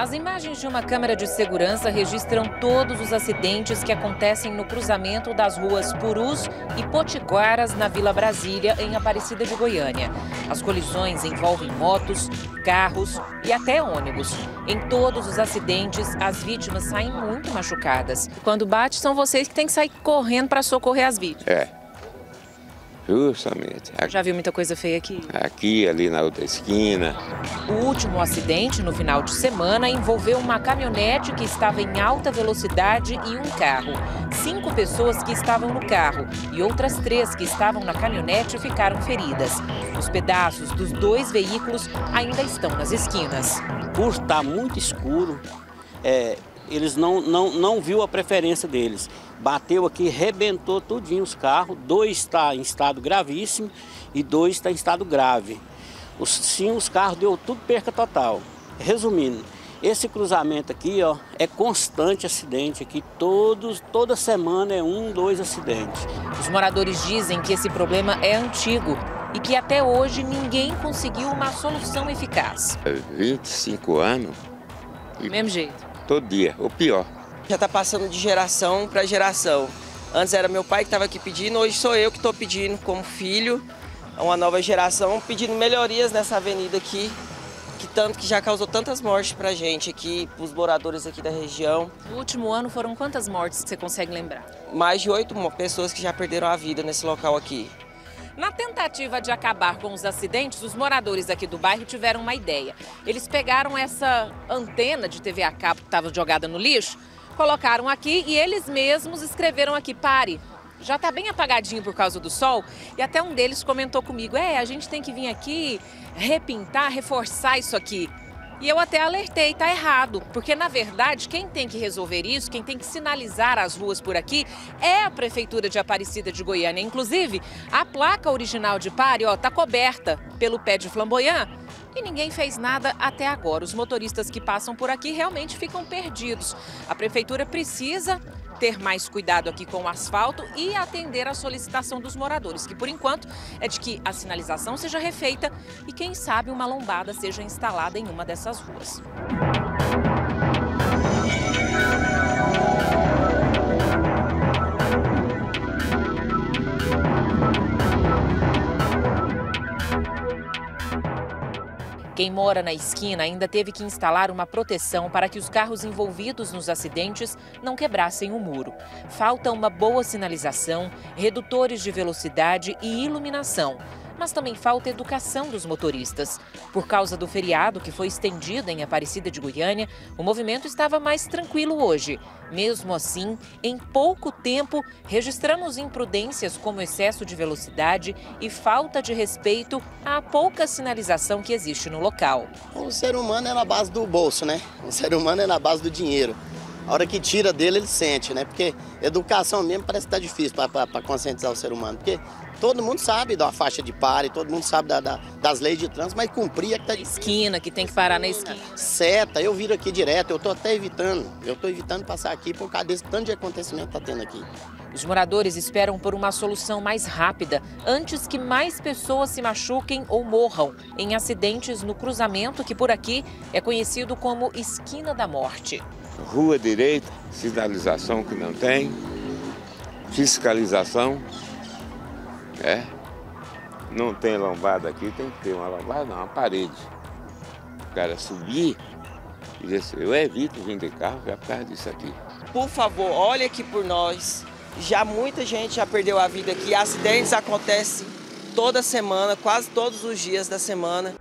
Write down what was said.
As imagens de uma câmera de segurança registram todos os acidentes que acontecem no cruzamento das ruas Purus e Potiguaras na Vila Brasília, em Aparecida de Goiânia. As colisões envolvem motos, carros e até ônibus. Em todos os acidentes, as vítimas saem muito machucadas. Quando bate, são vocês que têm que sair correndo para socorrer as vítimas. É, justamente. Já viu muita coisa feia aqui? Aqui, ali na outra esquina. O último acidente, no final de semana, envolveu uma caminhonete que estava em alta velocidade e um carro. 5 pessoas que estavam no carro e outras 3 que estavam na caminhonete ficaram feridas. Os pedaços dos 2 veículos ainda estão nas esquinas. Por estar muito escuro, eles não viu a preferência deles. Bateu aqui, rebentou tudinho os carros. 2 está em estado gravíssimo e 2 está em estado grave. Os carros deu tudo perca total. Resumindo, esse cruzamento aqui, ó, é constante acidente aqui, toda semana é 1, 2 acidentes. Os moradores dizem que esse problema é antigo e que até hoje ninguém conseguiu uma solução eficaz. 25 anos. E... mesmo jeito. Todo dia, ou pior. Já está passando de geração para geração. Antes era meu pai que estava aqui pedindo, hoje sou eu que estou pedindo como filho, uma nova geração, pedindo melhorias nessa avenida aqui, que já causou tantas mortes para a gente aqui, para os moradores aqui da região. No último ano foram quantas mortes que você consegue lembrar? Mais de 8 pessoas que já perderam a vida nesse local aqui. Na tentativa de acabar com os acidentes, os moradores aqui do bairro tiveram uma ideia. Eles pegaram essa antena de TV a cabo que estava jogada no lixo, colocaram aqui e eles mesmos escreveram aqui, pare. Já está bem apagadinho por causa do sol e até um deles comentou comigo, a gente tem que vir aqui repintar, reforçar isso aqui. E eu até alertei, tá errado, porque na verdade quem tem que resolver isso, quem tem que sinalizar as ruas por aqui é a Prefeitura de Aparecida de Goiânia. Inclusive, a placa original de pare, ó, tá coberta pelo pé de flamboyant e ninguém fez nada até agora. Os motoristas que passam por aqui realmente ficam perdidos. A Prefeitura precisa ter mais cuidado aqui com o asfalto e atender a solicitação dos moradores, que por enquanto é de que a sinalização seja refeita e quem sabe uma lombada seja instalada em uma dessas ruas. Quem mora na esquina ainda teve que instalar uma proteção para que os carros envolvidos nos acidentes não quebrassem o muro. Falta uma boa sinalização, redutores de velocidade e iluminação. Mas também falta educação dos motoristas. Por causa do feriado que foi estendido em Aparecida de Goiânia, o movimento estava mais tranquilo hoje. Mesmo assim, em pouco tempo, registramos imprudências como excesso de velocidade e falta de respeito à pouca sinalização que existe no local. O ser humano é na base do bolso, né? O ser humano é na base do dinheiro. A hora que tira dele, ele sente, né? Porque educação mesmo parece que tá difícil para conscientizar o ser humano. Porque todo mundo sabe da faixa de pare, todo mundo sabe das leis de trânsito, mas cumprir é que tá difícil. Esquina, que tem que parar na esquina. Seta, eu viro aqui direto, eu tô até evitando. Eu tô evitando passar aqui por causa desse tanto de acontecimento que tá tendo aqui. Os moradores esperam por uma solução mais rápida, antes que mais pessoas se machuquem ou morram em acidentes no cruzamento, que por aqui é conhecido como Esquina da Morte. Rua direita, sinalização que não tem, fiscalização, não tem lombada aqui, tem que ter uma lombada, não, uma parede. O cara subir e descer, eu evito vir de carro já por causa disso aqui. Por favor, olha aqui por nós, já muita gente já perdeu a vida aqui, acidentes acontecem toda semana, quase todos os dias da semana.